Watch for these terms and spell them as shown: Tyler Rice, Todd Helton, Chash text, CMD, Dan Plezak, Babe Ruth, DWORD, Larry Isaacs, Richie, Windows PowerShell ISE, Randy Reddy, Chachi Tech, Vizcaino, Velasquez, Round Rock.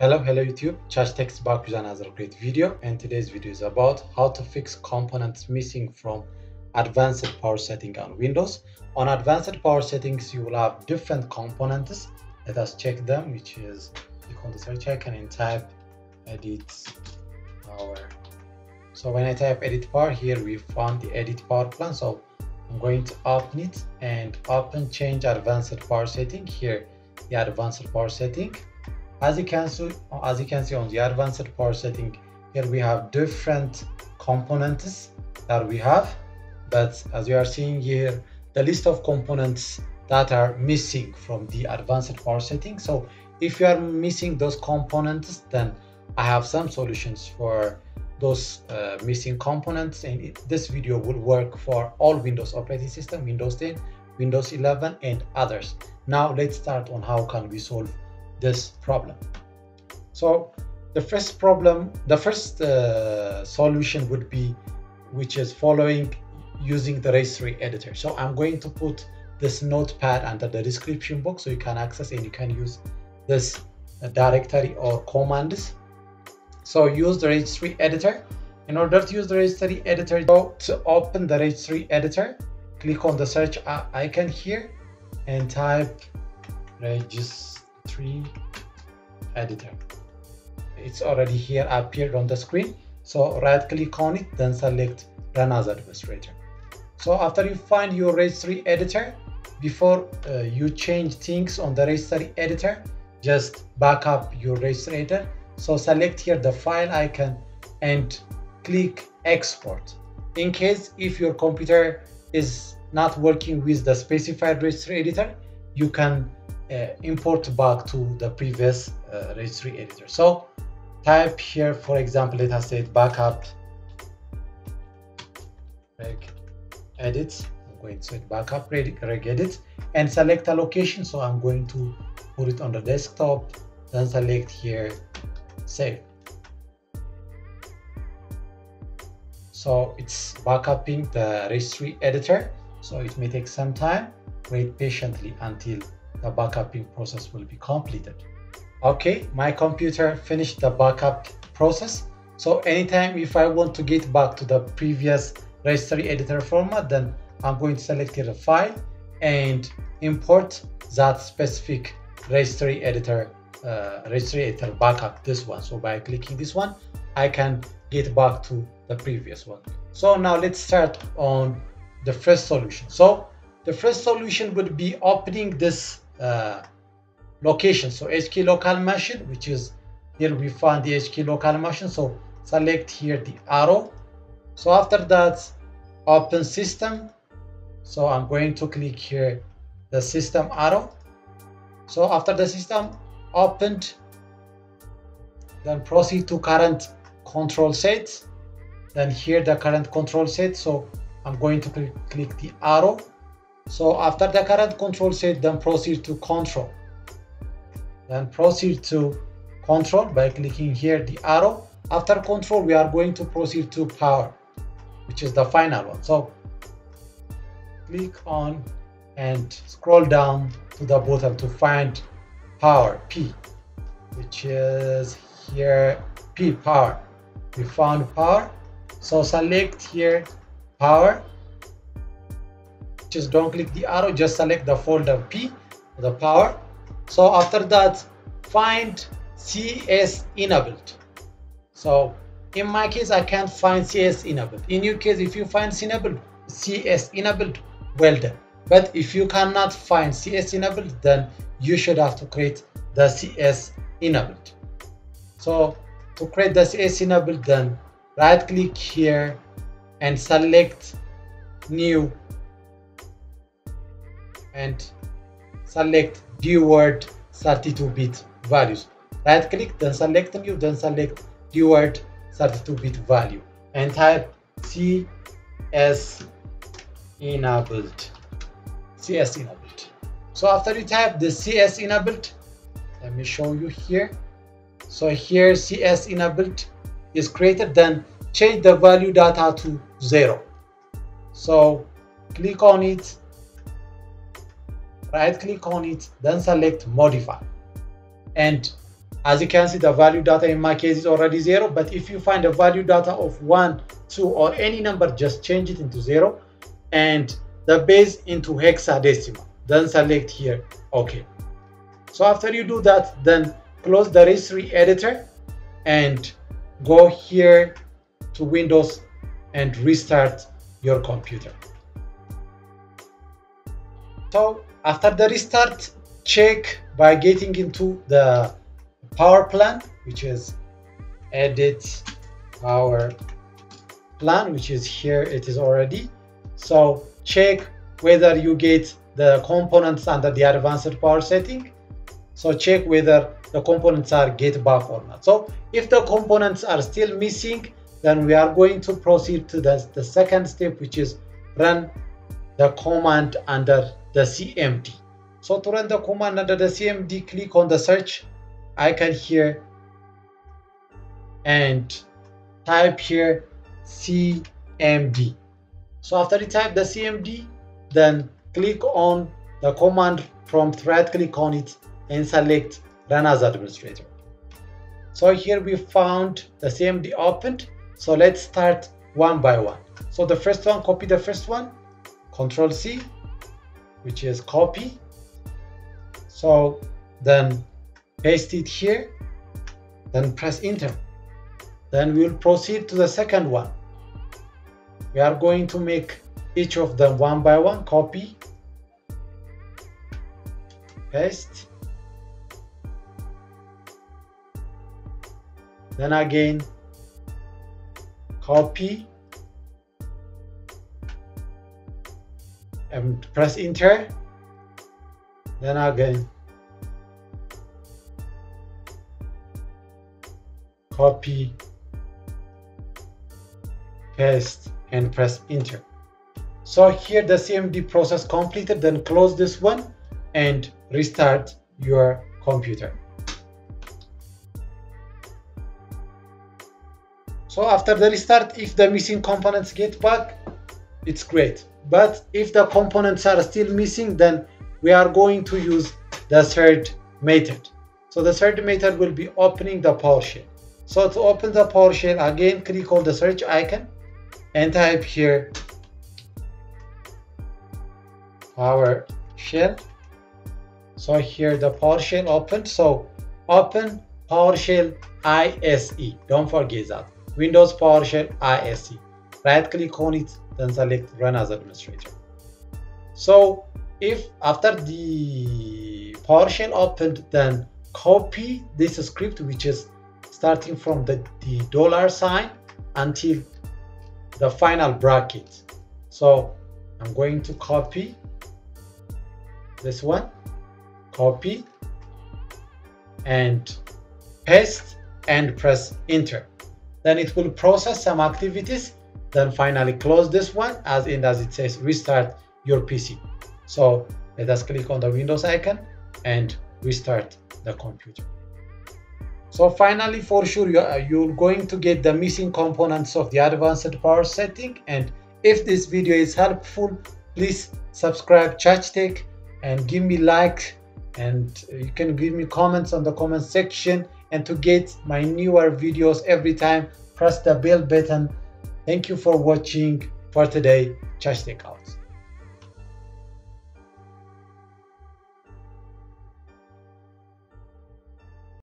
Hello YouTube, Chash text back with another great video, and today's video is about how to fix components missing from advanced power setting on Windows. On advanced power settings, you will have different components. Let us check them, which is click on the search icon and type edit power. So when I type edit power, here we found the edit power plan. So I'm going to open it and open change advanced power setting. Here the advanced power setting. As you can see on the advanced power setting, here we have different components that we have, but as you are seeing here, the list of components that are missing from the advanced power setting. So if you are missing those components, then I have some solutions for those missing components, and this video will work for all Windows operating system, Windows 10, Windows 11 and others. Now let's start on how can we solve this problem. So the first solution would be, which is using the registry editor. So I'm going to put this notepad under the description box so you can access and you can use this directory or commands. So use the registry editor. In order to use the registry editor, go to open the registry editor, click on the search icon here and type registry editor. It's already here, appeared on the screen. So right click on it, then select run as administrator. So after you find your registry editor, before you change things on the registry editor, just back up your registry editor. So select here the file icon and click export. In case if your computer is not working with the specified registry editor, you can import back to the previous registry editor. So type here, for example, let us say backup reg edit. I'm going to say backup reg edit and select a location. So I'm going to put it on the desktop, then select here save. So it's backupping the registry editor, so it may take some time. Wait patiently until the backupping process will be completed. Okay, my computer finished the backup process. So anytime if I want to get back to the previous registry editor format, then I'm going to select here the file and import that specific registry editor backup, this one. So by clicking this one, I can get back to the previous one. So now let's start on the first solution. So the first solution would be opening this location, so HK local machine, which is here we find the HK local machine. So select here the arrow. So after that, open system. So I'm going to click here the system arrow. So after the system opened, then proceed to current control set. Then here the current control set. So I'm going to click the arrow. So after the current control set, then proceed to control. Then proceed to control by clicking here the arrow. After control, we are going to proceed to power, which is the final one. So click on and scroll down to the bottom to find power, P, which is here, P, power. We found power. So select here power. Just don't click the arrow, just select the folder P, the power. So after that, find CS enabled. So in my case, I can't find CS enabled. In your case, if you find CS enabled, well done. But if you cannot find CS enabled, then you should have to create the CS enabled. So to create the CS enabled, then right click here and select new and select dword 32-bit values. Right click, then select new, then select dword 32-bit value and type CS enabled. CS enabled. So after you type the CS enabled, let me show you here. So here CS enabled is created. Then change the value data to 0. So click on it. Right click on it, then select modify, and As you can see, the value data in my case is already 0, but if you find a value data of 1, 2 or any number, just change it into 0 and the base into hexadecimal, then select here OK. So after you do that, then close the registry editor and go here to Windows and restart your computer. So after the restart, check by getting into the power plan, which is edit power plan, which is here, it is already. So check whether you get the components under the advanced power setting. So check whether the components are get back or not. So if the components are still missing, then we are going to proceed to the second step, which is run the command under the CMD. So to run the command under the CMD, click on the search icon here and type here CMD. So after you type the CMD, then click on the command prompt, right click on it and select run as administrator. So here we found the CMD opened. So let's start one by one. So the first one, copy the first one, Control C, which is copy. So then paste it here, then press enter. Then we will proceed to the second one. We are going to make each of them one by one. Copy, paste, then again copy and press enter, then again copy, paste and press enter. So here the CMD process completed. Then close this one and restart your computer. So after the restart, if the missing components get back, it's great. But if the components are still missing, then we are going to use the third method. So the third method will be opening the PowerShell. So to open the PowerShell, again click on the search icon and type here PowerShell. So here the PowerShell opened. So open PowerShell ISE. Don't forget that. Windows PowerShell ISE. Right click on it, then select run as administrator. So if after the PowerShell opened, then copy this script, which is starting from the dollar sign until the final bracket. So I'm going to copy this one, copy and paste and press enter. Then it will process some activities, then finally close this one as it says restart your PC. So let us click on the Windows icon and restart the computer. So finally, for sure you're going to get the missing components of the advanced power setting. And if this video is helpful, please subscribe Chachi Tech and give me like, and you can give me comments on the comment section. And to get my newer videos every time, press the bell button. Thank you for watching. For today, Chachi Tech out.